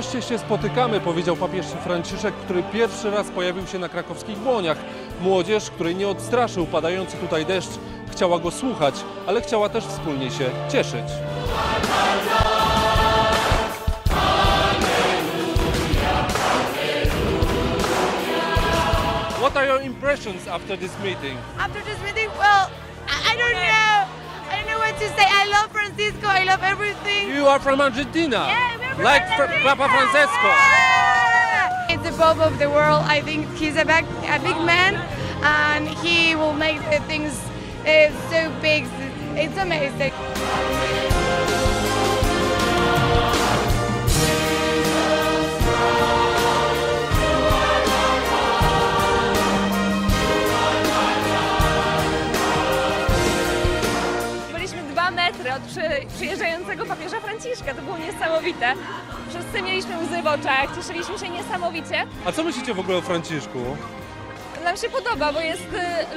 Wreszcie się spotykamy, powiedział papież Franciszek, który pierwszy raz pojawił się na krakowskich Błoniach. Młodzież, której nie odstraszył padający tutaj deszcz, chciała go słuchać, ale chciała też wspólnie się cieszyć. What are your impressions after this meeting? After this meeting, well, I don't know what to say. I love Francesco. I love everything. You are from Argentina. Yeah, we're from Argentina. Papa Francesco. Yeah. It's the Pope of the world. I think he's a big man, and he will make things so big. It's amazing. Od przyjeżdżającego papieża Franciszka. To było niesamowite. Wszyscy mieliśmy łzy w oczach, cieszyliśmy się niesamowicie. A co myślicie w ogóle o Franciszku? Nam się podoba, bo jest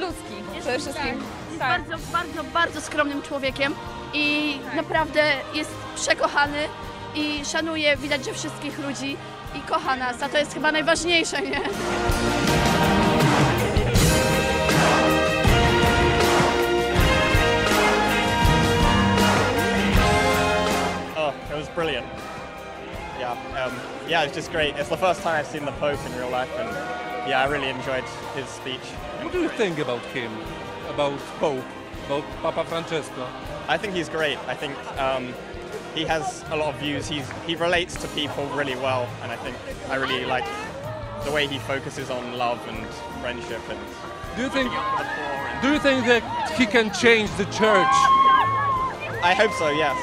ludzki przede wszystkim. Tak. Jest bardzo skromnym człowiekiem i naprawdę jest przekochany i szanuje, widać, że wszystkich ludzi i kocha nas, a to jest chyba najważniejsze, nie? It was brilliant. Yeah, yeah, it's just great. It's the first time I've seen the Pope in real life, and yeah, I really enjoyed his speech. What do you think about him, about Pope, about Papa Francesco? I think he's great. I think he has a lot of views. He relates to people really well, and I think I really like the way he focuses on love and friendship. And do you think that he can change the church? I hope so. Yes.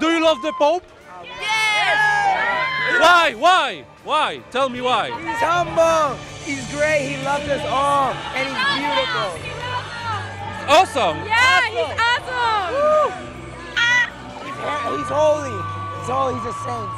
Do you love the Pope? Yes. Yes. Why? Tell me why. He's humble. He's great. He loves us all, and he's beautiful. Awesome. Yeah, he's awesome. Woo. He's holy. That's all. He's a saint.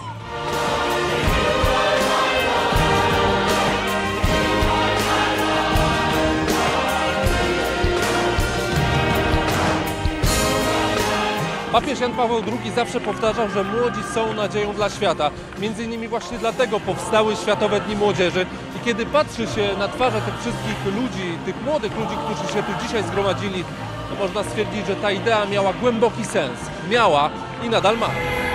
Papież Jan Paweł II zawsze powtarzał, że młodzi są nadzieją dla świata. Między innymi właśnie dlatego powstały Światowe Dni Młodzieży. I kiedy patrzy się na twarze tych wszystkich ludzi, tych młodych ludzi, którzy się tu dzisiaj zgromadzili, to można stwierdzić, że ta idea miała głęboki sens. Miała i nadal ma.